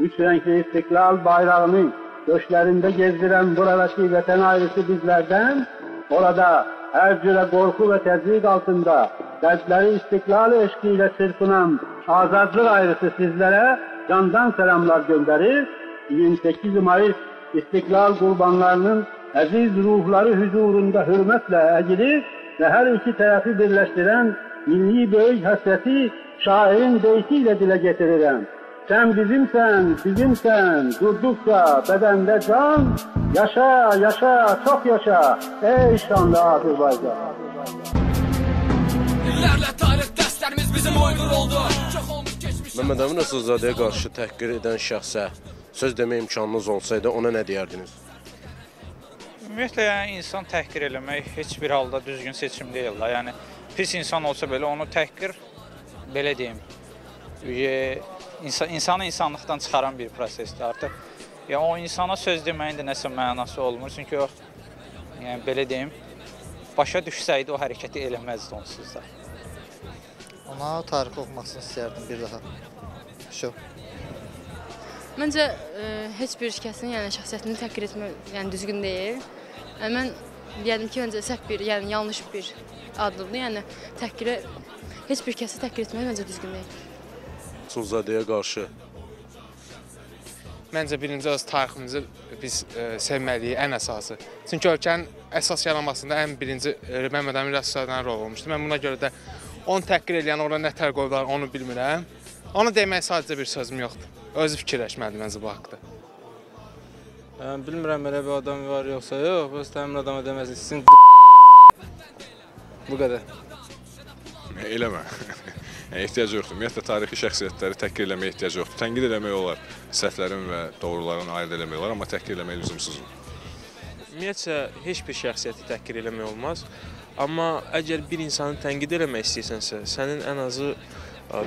üç renkli istiklal bayrağını göçlerinde gezdiren buradaki vatan ailesi bizlerden, orada her cüre korku ve tezlik altında dertleri istiklal eşkiyle çırpınan azadlık ailesi sizlere candan selamlar gönderir. 28 Mayıs istiklal kurbanlarının aziz ruhları huzurunda hürmetle eğilir ve her iki tarafı birleştiren milli büyük hasreti şairin deyişiyle dile getiririm. Sen bizimsen, bizimsen, durdukça bedende can, yaşa, yaşa, çok yaşa, ey şanlı Azerbaycan. İllərlə tarix dərslərimiz bizim uyğur oldu. Məhəmməd Əmin Rəsulzadəyə qarşı təhqir edən şəxsə söz demək imkanınız olsaydı, ona nə deyərdiniz? Ümumiyyətlə, yəni, insan təhqir eləmək heç bir halda düzgün seçim deyil. Yəni, pis insan olsa belə, onu təhqir, belə deyim, insanı insanlıqdan çıxaran bir prosesdir artıq. Yəni, o insana söz deməyin də nəsə mənası olmur. Çünki o, yəni, belə deyim, başa düşsəydi, o hərəkəti eləməzdi onsuz da. Ona tarixi oxumasını istəyərdim bir daha. Şu. Məncə, heç bir kəsin şəxsiyyətini təhqir etmək düzgün deyil. Mən deyədim ki, məncə səhv bir, yanlış bir adlıdır. Yəni, təhqirə, heç bir kəsi təhqir etmək məncə düzgün deyil. Rəsulzadəyə qarşı? Məncə, birinci öz tariximizi biz sevməliyik, ən əsası. Çünki ölkənin əsas yaranmasında ən birinci Məhəmməd Əmin Rəsulzadənin rol olmuşdu. Mən buna görə də onu təhqir eləyən, orada nə tər qoydular, onu bilmirəm. Onu demək sadəcə bir sözüm yoxdur. Özü fikirləşməlidir məncə bu haqda. Bilmirəm, elə bir adam var yoxsa yox, bu istəmin adama deməsin, sizin bu qədər. Eləmə, ehtiyac yoxdur. Ümumiyyətlə, tarixi şəxsiyyətləri təhqir eləməyə ehtiyac yoxdur. Tənqid eləmək olar, səhvlərin və doğruların ayrı eləmək olar, amma təhqir eləmək lüzumsuzdur. Ümumiyyətlə, heç bir şəxsiyyəti təhqir eləmək olmaz, amma əgər bir insanı tənqid eləmək istəyirsənsə, sənin ən azı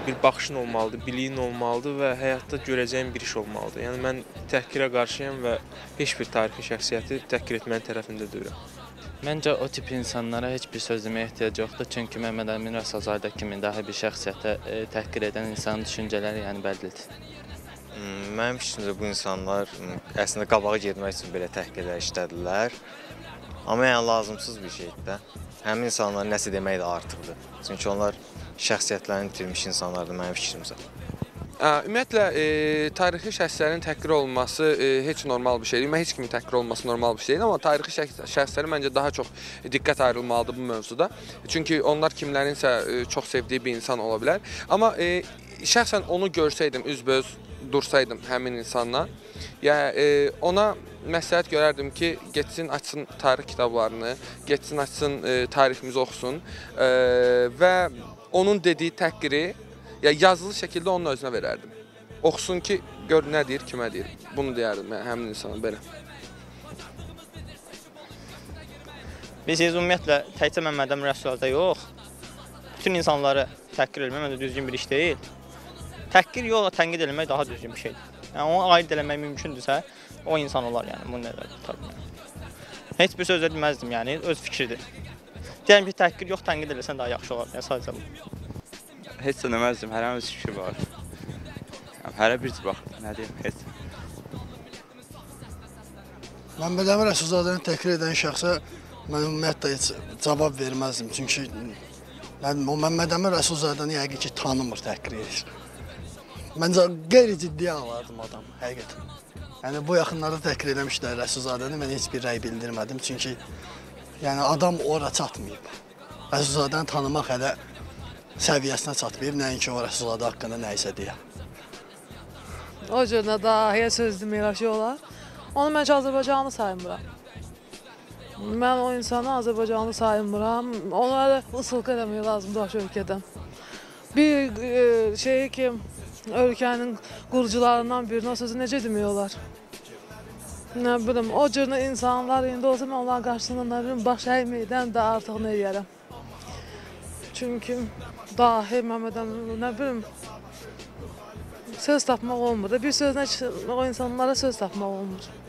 bir baxışın olmalıdır, biliyin olmalıdır və həyatda görəcəyin bir iş olmalıdır. Yəni, mən təhqirə qarşıyam və heç bir tarixi şəxsiyyəti təhqir etmənin tərəfində deyirəm. Məncə, o tip insanlara heç bir söz deməyə ehtiyac yoxdur, çünki Məhəmməd Əmin Rəsulzadə kimi dahi bir şəxsiyyətə təhqir edən insanın düşüncələri bəllidir. Mənim fikrimcə, bu insanlar əslində qabağa getmək üçün belə təhqirlər işlədilər, amma lazımsız bir şeydir də. Həmin insanlar nəsə demək də artıqdır. Çünki onlar şəxsiyyətlərini itirmiş insanlardır mənim fikrimcə. Ümumiyyətlə, tarixi şəxslərin təhqir olunması heç normal bir şeydir. Heç kimin təhqir olunması normal bir şeydir. Amma tarixi şəxsləri məncə daha çox diqqət ayrılmalıdır bu mövzuda. Çünki onlar kimlərinsə çox sevdiyi bir insan ola bilər. Amma şəxsən onu görsəydim, üzbəüz dursaydım həmin insanla, ona məsləhət görərdim ki, getsin, açsın tarix kitablarını, getsin, açsın tariximizi oxusun və onun dediyi təhqiri yazılı şəkildə onun özünə verərdim. Oxusun ki, gör nə deyir, kimə deyir. Bunu deyərdim həmin insana belə. Bilirsiniz, ümumiyyətlə, təkcə Məhəmməd Əmin Rəsulzadə yox, bütün insanları təhqir eləmək düzgün bir iş deyil. Təhqir yoxla tənqid eləmək daha düzgün bir şeydir. Yəni, onu aid eləmək mümkündürsə, o insan olar, yəni, bunu nəvədir, tabii. Heç bir söz edilməzdim, yəni, öz fikirdir. Deyəlim ki, təhqir yox, tənqid eləsən daha yaxşı olar, yəni, sadəcə bu. Heç də deməzdim, hərə öz fikir var. Hərə bir cür baxır, nə deyim, heç. Məhəmməd Əmin Rəsulzadəni təhqir edən şəxsə mən ümumiyyətlə heç cavab verməzdim, çünki Məhəmməd Əmin Rəsulzadəni yəqin ki, tanımır, təhqir edir. Məncə qeyri-ciddiyə alardım adam, həqiqətən. Yəni, bu yaxınlarda təhqir eləmişlər Rəsulzadəni, mən heç bir rəy bildirmədim. Çünki adam ora çatmayıb. Rəsulzadəni tanımaq hələ səviyyəsinə çatmayıb, nəinki o Rəsulzadə haqqında nə isə deyə. O cürlə dahiyə söz deməyirlər ki, olar. Onu mən ki, Azərbaycanlı sayımıram. Mən o insanı Azərbaycanlı sayımıram. Onu hələ ısılq eləmək lazımdır o ölkədən. Bir şeyi ki, ölkənin qurucularından birinin o sözü necə demiyorlar? Nə bilim, o cürlə insanlar indi olsa, mən onların qarşısından nə bilim, baş əyməkdən də artıq nə eləyərəm? Çünki dahi Məhəmmədən, nə bilim, söz tapmaq olmur. Bir sözlə o insanlara söz tapmaq olmur.